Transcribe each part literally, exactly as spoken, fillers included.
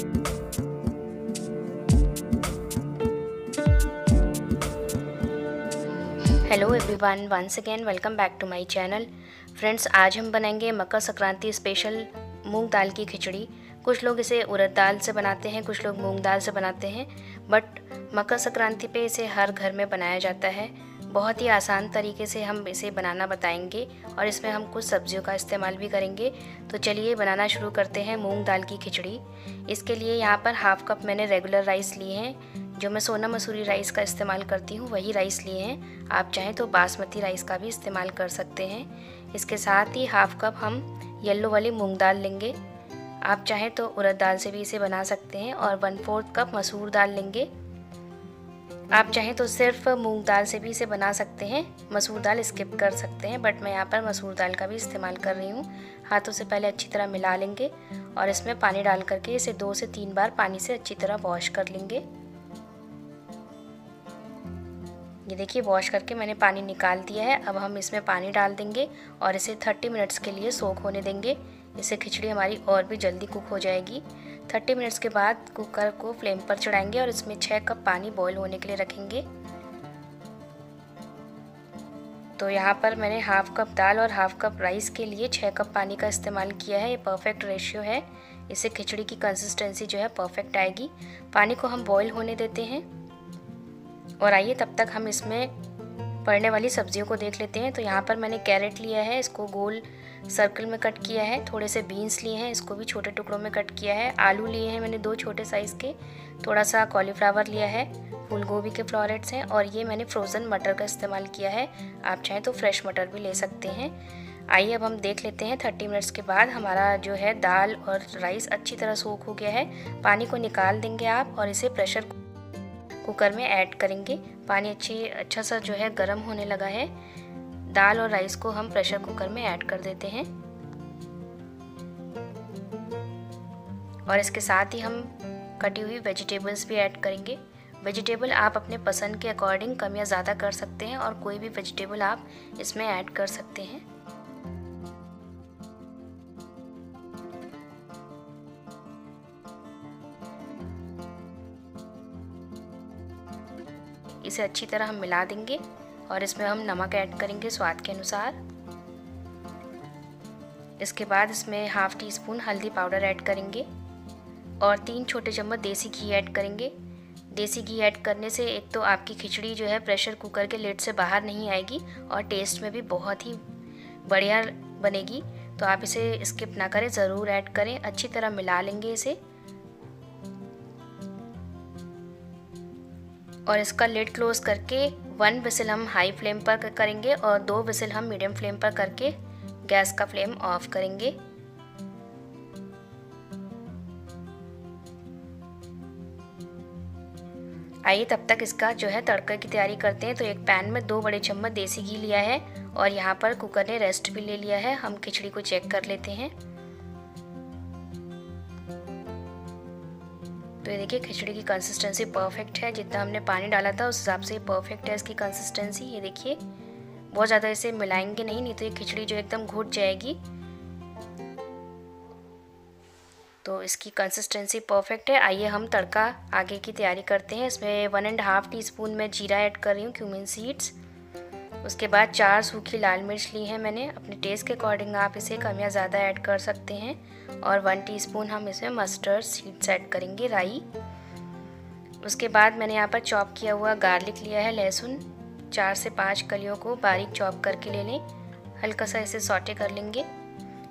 Hello everyone, once again welcome back to my channel. Friends, आज हम बनाएंगे Makar Sankranti special मूंग दाल की खिचड़ी। कुछ लोग इसे उड़द दाल से बनाते हैं, कुछ लोग मूंग दाल से बनाते हैं, बट मकर संक्रांति पे इसे हर घर में बनाया जाता है। बहुत ही आसान तरीके से हम इसे बनाना बताएंगे और इसमें हम कुछ सब्जियों का इस्तेमाल भी करेंगे। तो चलिए बनाना शुरू करते हैं मूंग दाल की खिचड़ी। इसके लिए यहाँ पर हाफ कप मैंने रेगुलर राइस लिए हैं, जो मैं सोना मसूरी राइस का इस्तेमाल करती हूँ वही राइस लिए हैं। आप चाहें तो बासमती राइस का भी इस्तेमाल कर सकते हैं। इसके साथ ही हाफ कप हम येलो वाली मूंग दाल लेंगे। आप चाहें तो उड़द दाल से भी इसे बना सकते हैं। और वन फोर्थ कप मसूर दाल लेंगे। आप चाहें तो सिर्फ मूंग दाल से भी इसे बना सकते हैं, मसूर दाल स्किप कर सकते हैं, बट मैं यहाँ पर मसूर दाल का भी इस्तेमाल कर रही हूँ। हाथों से पहले अच्छी तरह मिला लेंगे और इसमें पानी डाल करके इसे दो से तीन बार पानी से अच्छी तरह वॉश कर लेंगे। ये देखिए, वॉश करके मैंने पानी निकाल दिया है। अब हम इसमें पानी डाल देंगे और इसे तीस मिनट्स के लिए सोख होने देंगे। इससे खिचड़ी हमारी और भी जल्दी कुक हो जाएगी। तीस मिनट्स के बाद कुकर को फ्लेम पर चढ़ाएंगे और इसमें छह कप पानी बॉईल होने के लिए रखेंगे। तो यहाँ पर मैंने हाफ कप दाल और हाफ कप राइस के लिए छह कप पानी का इस्तेमाल किया है। ये परफेक्ट रेशियो है। इससे खिचड़ी की कंसिस्टेंसी जो है परफेक्ट आएगी। पानी को हम बॉईल होने देते हैं। और आइए तब तक हम इसमें पड़ने वाली सब्जियों को देख लेते हैं। तो यहाँ पर मैंने कैरेट लिया है, इसको गोल सर्कल में कट किया है। थोड़े से बीन्स लिए हैं, इसको भी छोटे टुकड़ों में कट किया है। आलू लिए हैं मैंने दो छोटे साइज़ के। थोड़ा सा कॉलीफ्लावर लिया है, फूल गोभी के फ्लोरेट्स हैं। और ये मैंने फ्रोज़न मटर का इस्तेमाल किया है। आप चाहें तो फ्रेश मटर भी ले सकते हैं। आइए अब हम देख लेते हैं। तीस मिनट्स के बाद हमारा जो है दाल और राइस अच्छी तरह सोख हो गया है। पानी को निकाल देंगे आप और इसे प्रेशर कुकर में ऐड करेंगे। पानी अच्छी अच्छा सा जो है गर्म होने लगा है। दाल और राइस को हम प्रेशर कुकर में ऐड कर देते हैं और इसके साथ ही हम कटी हुई वेजिटेबल्स भी ऐड करेंगे। वेजिटेबल आप अपने पसंद के अकॉर्डिंग कम या ज़्यादा कर सकते हैं और कोई भी वेजिटेबल आप इसमें ऐड कर सकते हैं। इसे अच्छी तरह हम मिला देंगे और इसमें हम नमक ऐड करेंगे स्वाद के अनुसार। इसके बाद इसमें हाफ टी स्पून हल्दी पाउडर ऐड करेंगे और तीन छोटे चम्मच देसी घी ऐड करेंगे। देसी घी ऐड करने से एक तो आपकी खिचड़ी जो है प्रेशर कुकर के लिड से बाहर नहीं आएगी और टेस्ट में भी बहुत ही बढ़िया बनेगी। तो आप इसे स्किप ना करें, ज़रूर ऐड करें। अच्छी तरह मिला लेंगे इसे और इसका लिड क्लोज करके वन विसिल हम हाई फ्लेम पर करेंगे और दो विसिल हम मीडियम फ्लेम पर करके गैस का फ्लेम ऑफ करेंगे। आइए तब तक इसका जो है तड़का की तैयारी करते हैं। तो एक पैन में दो बड़े चम्मच देसी घी लिया है और यहाँ पर कुकर ने रेस्ट भी ले लिया है। हम खिचड़ी को चेक कर लेते हैं। तो ये देखिए, खिचड़ी की कंसिस्टेंसी परफेक्ट है। जितना हमने पानी डाला था उस हिसाब से परफेक्ट है इसकी कंसिस्टेंसी। ये देखिए, बहुत ज़्यादा इसे मिलाएंगे नहीं, नहीं तो ये खिचड़ी जो एकदम घुट जाएगी। तो इसकी कंसिस्टेंसी परफेक्ट है। आइए हम तड़का आगे की तैयारी करते हैं। इसमें one and half teaspoon मैं जीरा ऐड कर रही हूँ, क्यूमिन सीड्स। उसके बाद चार सूखी लाल मिर्च ली है मैंने। अपने टेस्ट के अकॉर्डिंग आप इसे कम या ज़्यादा ऐड कर सकते हैं। और वन टीस्पून हम इसमें मस्टर्ड सीड्स ऐड करेंगे, राई। उसके बाद मैंने यहाँ पर चॉप किया हुआ गार्लिक लिया है, लहसुन। चार से पाँच कलियों को बारीक चॉप करके ले लें। हल्का सा इसे सौटे कर लेंगे।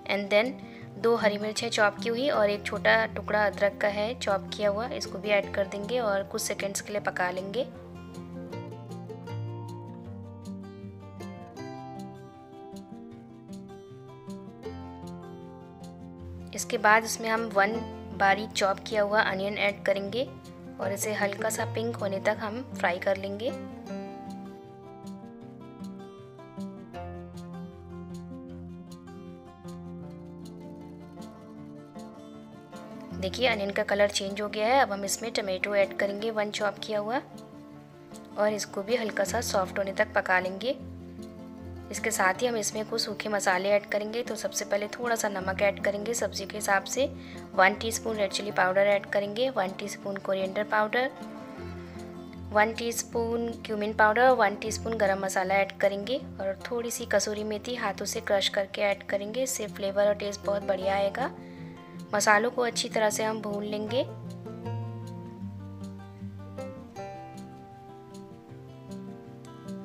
एंड देन दो हरी मिर्च है चॉप की हुई और एक छोटा टुकड़ा अदरक का है चॉप किया हुआ, इसको भी ऐड कर देंगे और कुछ सेकेंड्स के लिए पका लेंगे। इसके बाद इसमें हम वन बारीक चॉप किया हुआ अनियन ऐड करेंगे और इसे हल्का सा पिंक होने तक हम फ्राई कर लेंगे। देखिए, अनियन का कलर चेंज हो गया है। अब हम इसमें टमेटो ऐड करेंगे, वन चॉप किया हुआ, और इसको भी हल्का सा सॉफ्ट होने तक पका लेंगे। इसके साथ ही हम इसमें कुछ सूखे मसाले ऐड करेंगे। तो सबसे पहले थोड़ा सा नमक ऐड करेंगे सब्ज़ी के हिसाब से, one teaspoon red chilli powder add करेंगे, one teaspoon coriander powder, one teaspoon cumin powder, one teaspoon garam masala add करेंगे और थोड़ी सी कसूरी मेथी हाथों से क्रश करके ऐड करेंगे। इससे फ्लेवर और टेस्ट बहुत बढ़िया आएगा। मसालों को अच्छी तरह से हम भून लेंगे।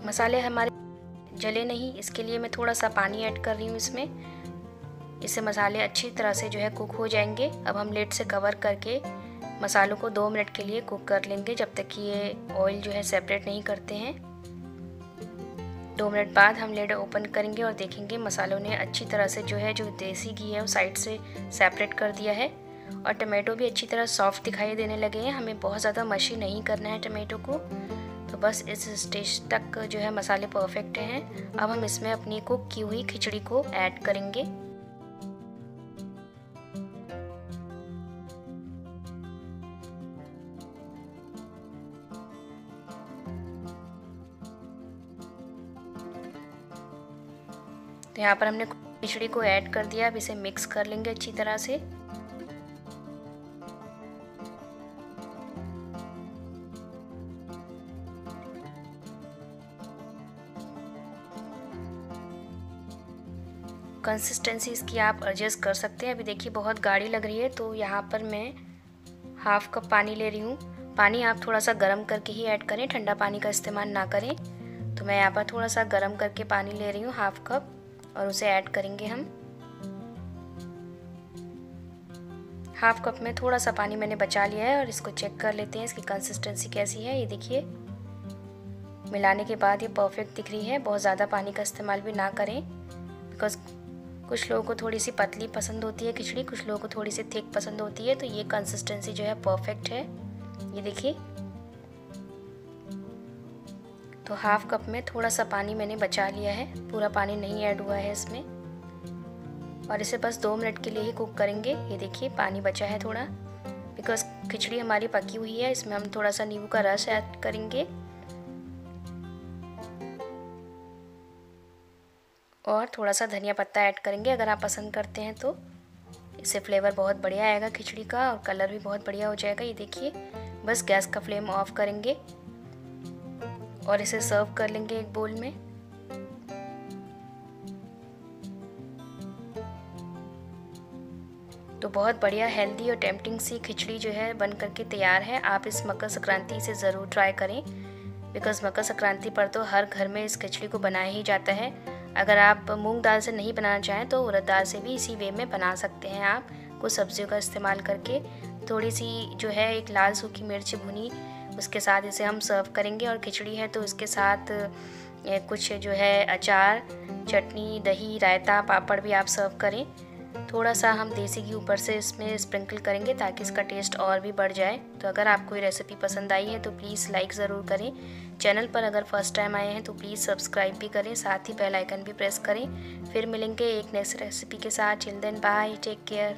मसाले हमारे जले नहीं, इसके लिए मैं थोड़ा सा पानी ऐड कर रही हूँ इसमें। इससे मसाले अच्छी तरह से जो है कुक हो जाएंगे। अब हम लेट से कवर करके मसालों को दो मिनट के लिए कुक कर लेंगे, जब तक कि ये ऑयल जो है सेपरेट नहीं करते हैं। दो मिनट बाद हम लेड ओपन करेंगे और देखेंगे मसालों ने अच्छी तरह से जो है जो देसी घी है वो साइड से सेपरेट कर दिया है और टमाटो भी अच्छी तरह सॉफ्ट दिखाई देने लगे हैं। हमें बहुत ज़्यादा मशी नहीं करना है टमाटो को। तो बस इस स्टेज तक जो है मसाले परफेक्ट हैं। अब हम इसमें अपनी कुक की हुई खिचड़ी को ऐड करेंगे। तो यहाँ पर हमने खिचड़ी को ऐड कर दिया। अब इसे मिक्स कर लेंगे अच्छी तरह से। कंसिस्टेंसी इसकी आप एडजस्ट कर सकते हैं। अभी देखिए बहुत गाढ़ी लग रही है, तो यहाँ पर मैं हाफ कप पानी ले रही हूँ। पानी आप थोड़ा सा गर्म करके ही ऐड करें, ठंडा पानी का इस्तेमाल ना करें। तो मैं यहाँ पर थोड़ा सा गर्म करके पानी ले रही हूँ हाफ कप और उसे ऐड करेंगे हम। हाफ कप में थोड़ा सा पानी मैंने बचा लिया है और इसको चेक कर लेते हैं इसकी कंसिस्टेंसी कैसी है। ये देखिए मिलाने के बाद ये परफेक्ट दिख रही है। बहुत ज़्यादा पानी का इस्तेमाल भी ना करें, बिकॉज कुछ लोगों को थोड़ी सी पतली पसंद होती है खिचड़ी, कुछ लोगों को थोड़ी सी थिक पसंद होती है। तो ये कंसिस्टेंसी जो है परफेक्ट है। ये देखिए तो हाफ कप में थोड़ा सा पानी मैंने बचा लिया है, पूरा पानी नहीं ऐड हुआ है इसमें और इसे बस दो मिनट के लिए ही कुक करेंगे। ये देखिए पानी बचा है थोड़ा, बिकॉज खिचड़ी हमारी पकी हुई है। इसमें हम थोड़ा सा नींबू का रस ऐड करेंगे और थोड़ा सा धनिया पत्ता ऐड करेंगे अगर आप पसंद करते हैं तो। इससे फ्लेवर बहुत बढ़िया आएगा खिचड़ी का और कलर भी बहुत बढ़िया हो जाएगा। ये देखिए बस गैस का फ्लेम ऑफ करेंगे और इसे सर्व कर लेंगे एक बोल में। तो बहुत बढ़िया हेल्दी और टेम्पटिंग सी खिचड़ी जो है बन करके तैयार है। आप इस मकर संक्रांति से ज़रूर ट्राई करें, बिकॉज़ मकर संक्रांति पर तो हर घर में इस खिचड़ी को बनाया ही जाता है। अगर आप मूंग दाल से नहीं बनाना चाहें तो उड़द दाल से भी इसी वे में बना सकते हैं आप, कुछ सब्जियों का इस्तेमाल करके। थोड़ी सी जो है एक लाल सूखी मिर्च भुनी, उसके साथ इसे हम सर्व करेंगे। और खिचड़ी है तो उसके साथ कुछ जो है अचार, चटनी, दही, रायता, पापड़ भी आप सर्व करें। थोड़ा सा हम देसी घी ऊपर से इसमें स्प्रिंकल करेंगे ताकि इसका टेस्ट और भी बढ़ जाए। तो अगर आपको ये रेसिपी पसंद आई है तो प्लीज़ लाइक ज़रूर करें। चैनल पर अगर फर्स्ट टाइम आए हैं तो प्लीज़ सब्सक्राइब भी करें, साथ ही बेल आइकन भी प्रेस करें। फिर मिलेंगे एक नेक्स्ट रेसिपी के साथ। Children bye, take care.